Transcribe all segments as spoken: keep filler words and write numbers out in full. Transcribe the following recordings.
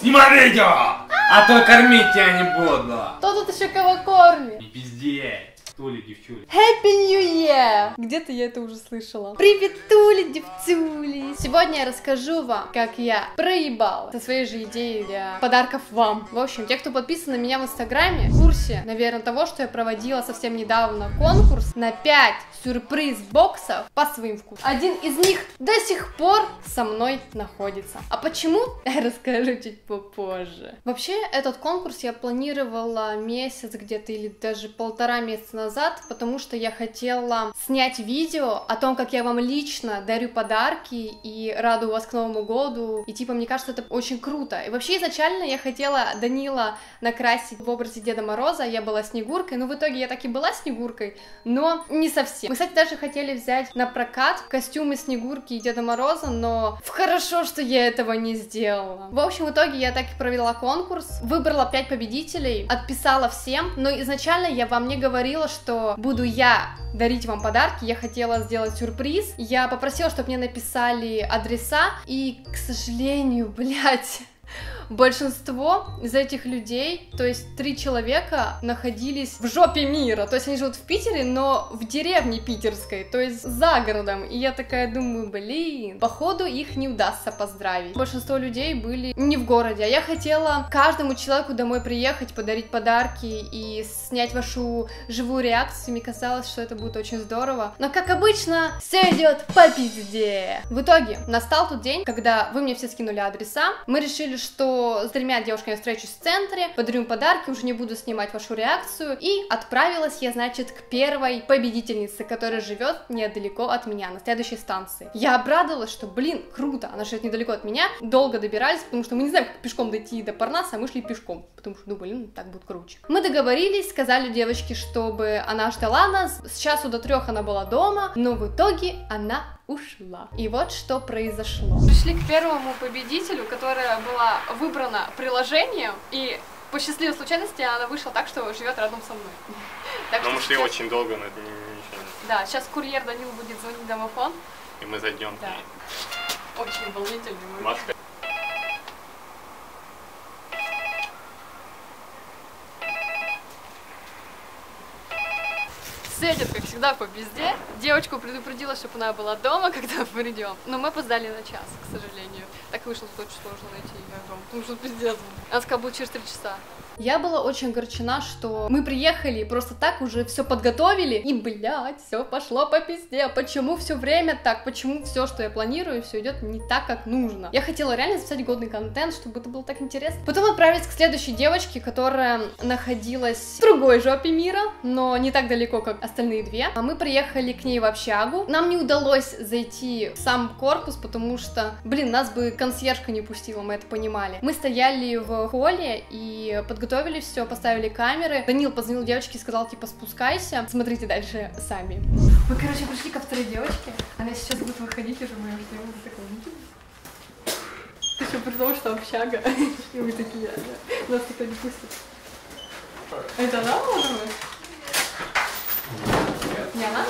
Снимай видео! А то кормить тебя не буду. Кто тут еще кого кормит? Не пизде. Тули, девчули. Happy New Year! Где-то я это уже слышала. Привет, тули, девчули! Сегодня я расскажу вам, как я проебала со своей же идеей для подарков вам. В общем, те, кто подписан на меня в инстаграме, в курсе, наверное, того, что я проводила совсем недавно конкурс на пять сюрприз-боксов по своим вкусам. Один из них до сих пор со мной находится. А почему? Я расскажу чуть попозже. Вообще, этот конкурс я планировала месяц где-то или даже полтора месяца назад. Назад, потому что я хотела снять видео о том, как я вам лично дарю подарки и радую вас к Новому году. И типа, мне кажется, это очень круто. И вообще изначально я хотела Данила накрасить в образе Деда Мороза. Я была Снегуркой, но в итоге я так и была Снегуркой, но не совсем. Мы, кстати, даже хотели взять на прокат костюмы Снегурки и Деда Мороза, но хорошо, что я этого не сделала. В общем, в итоге я так и провела конкурс, выбрала пять победителей, отписала всем, но изначально я вам не говорила, что что буду я дарить вам подарки, я хотела сделать сюрприз. Я попросила, чтобы мне написали адреса, и, к сожалению, блядь, большинство из этих людей, то есть три человека, находились в жопе мира. То есть они живут в Питере, но в деревне питерской, то есть за городом. И я такая думаю, блин, походу их не удастся поздравить. Большинство людей были не в городе. А я хотела каждому человеку домой приехать, подарить подарки и снять вашу живую реакцию. Мне казалось, что это будет очень здорово. Но, как обычно, все идет по пизде. В итоге настал тот день, когда вы мне все скинули адреса. Мы решили, что с тремя девушками я встречусь в центре, подарю им подарки, уже не буду снимать вашу реакцию. И отправилась я, значит, к первой победительнице, которая живет недалеко от меня, на следующей станции. Я обрадовалась, что, блин, круто, она живет недалеко от меня, долго добирались, потому что мы не знаем, как пешком дойти до Парнаса, а мы шли пешком, потому что думали, ну, так будет круче. Мы договорились, сказали девочке, чтобы она ждала нас, с часу до трех она была дома, но в итоге она ушла. И вот что произошло. Пришли к первому победителю, которая была выбрана приложением, и по счастливой случайности она вышла так, что живет рядом со мной. Так Но мы шли сейчас... очень долго, но это не, ничего. Да, сейчас курьер Данил будет звонить в домофон. И мы зайдем да. к ней. Очень волнительный момент. Маска. Светит, как всегда, по пизде. Девочку предупредила, чтобы она была дома, когда мы придем. Но мы опоздали на час, к сожалению. Так вышло, что очень сложно найти ее дом, потому что пиздец. Она сказала, будет через три часа. Я была очень огорчена, что мы приехали и просто так уже все подготовили. И, блядь, все пошло по пизде. Почему все время так? Почему все, что я планирую, все идет не так, как нужно? Я хотела реально записать годный контент, чтобы это было так интересно. Потом отправились к следующей девочке, которая находилась в другой жопе мира, но не так далеко, как остальные две. А мы приехали к ней в общагу. Нам не удалось зайти в сам корпус, потому что, блин, нас бы консьержка не пустила, мы это понимали. Мы стояли в холле и подготовились. Готовили все, поставили камеры. Данил позвонил девочке и сказал, типа, спускайся. Смотрите дальше сами. Мы, короче, пришли ко второй девочке. Она сейчас будет выходить, уже мы ее ждем. Ты что, придумал, что общага? И вы такие, да? Нас никто не пустит. Это она, может быть? Не она?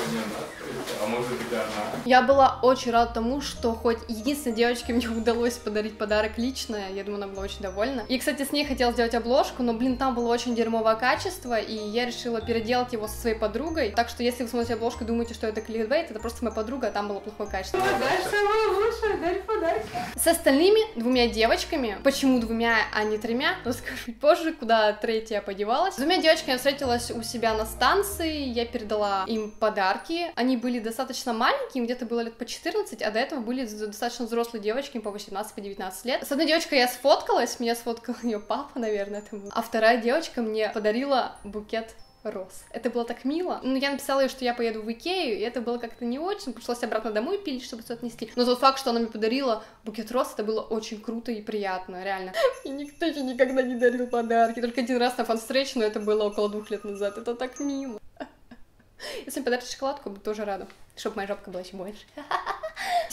А может быть, она. Я была очень рада тому, что хоть единственной девочке мне удалось подарить подарок лично. Я думаю, она была очень довольна. И, кстати, с ней хотела сделать обложку, но, блин, там было очень дерьмовое качество, и я решила переделать его со своей подругой. Так что, если вы смотрите обложку и думаете, что это кликбейт, это просто моя подруга, а там было плохое качество. С остальными двумя девочками, почему двумя, а не тремя, расскажу позже, куда третья подевалась. С двумя девочками я встретилась у себя на станции, я передала им подарки. Они были достаточно маленькие, где-то было лет по четырнадцать, а до этого были достаточно взрослые девочки, по восемнадцать-девятнадцать лет. С одной девочкой я сфоткалась, меня сфоткал ее папа, наверное, это был. А вторая девочка мне подарила букет роз. Это было так мило. Но я написала ей, что я поеду в Икею, и это было как-то не очень. Пришлось обратно домой пилить, чтобы все отнести. Но тот факт, что она мне подарила букет роз, это было очень круто и приятно, реально. И никто еще никогда не дарил подарки. Только один раз на фан-встрече, но это было около двух лет назад. Это так мило. Если мне подарят шоколадку, буду тоже рада, чтобы моя жопка была еще больше.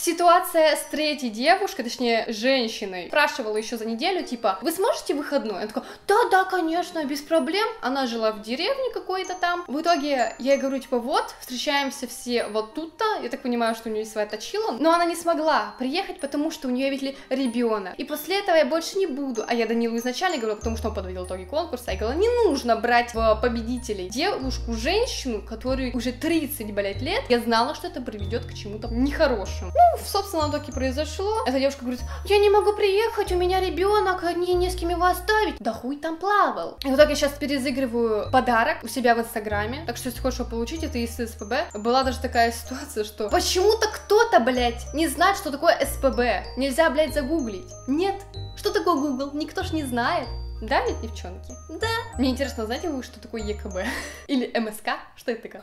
Ситуация с третьей девушкой, точнее, женщиной. Спрашивала еще за неделю, типа, вы сможете выходной? Она такая, да-да, конечно, без проблем. Она жила в деревне какой-то там. В итоге я ей говорю, типа, вот, встречаемся все вот тут-то. Я так понимаю, что у нее есть своя точила. Но она не смогла приехать, потому что у нее, видите ли, ребенок. И после этого я больше не буду. А я Данилу изначально говорила, потому что он подводил итоги конкурса. Я говорила, не нужно брать в победителей девушку, женщину, которой уже тридцать, блядь, лет. Я знала, что это приведет к чему-то нехорошему. Ну, собственно, так и произошло. Эта девушка говорит, я не могу приехать, у меня ребенок, не, не с кем его оставить. Да хуй там плавал. И вот так я сейчас перезыгрываю подарок у себя в инстаграме. Так что, если хочешь его получить, это из СПБ. Была даже такая ситуация, что почему-то кто-то, блядь, не знает, что такое СПБ. Нельзя, блядь, загуглить. Нет. Что такое Google? Никто ж не знает. Да ведь, девчонки? Да. Мне интересно, знаете вы, что такое ЕКБ? Или МСК? Что это такое?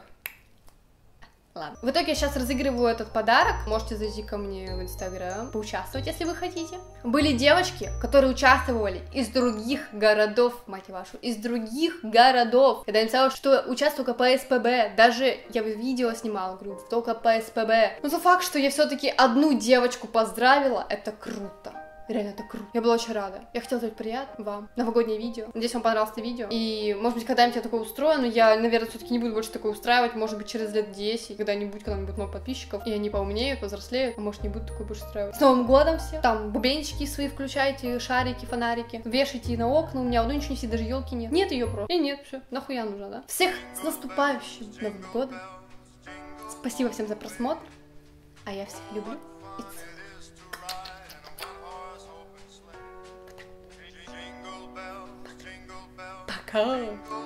Ладно. В итоге я сейчас разыгрываю этот подарок. Можете зайти ко мне в инстаграм, поучаствовать, если вы хотите. Были девочки, которые участвовали из других городов, мать вашу, из других городов. Я написала, что участвую только по СПБ. Даже я видео снимала, говорю, только по СПБ. Но за факт, что я все-таки одну девочку поздравила, это круто. Реально, это круто. Я была очень рада. Я хотела сделать приятно вам. Новогоднее видео. Надеюсь, вам понравилось это видео. И, может быть, когда-нибудь я такое устрою, но я, наверное, все-таки не буду больше такое устраивать. Может быть, через лет десять, когда-нибудь, когда-нибудь много подписчиков, и они поумнеют, повзрослеют, а может, не буду такое больше устраивать. С Новым годом все. Там бубенчики свои включайте, шарики, фонарики. Вешайте на окна. У меня одной ничего не сидит, даже елки нет. Нет ее просто. И нет, все. Нахуя нужно, да? Всех с наступающим Новым годом. Спасибо всем за просмотр. А я всех люблю и целую. Oh.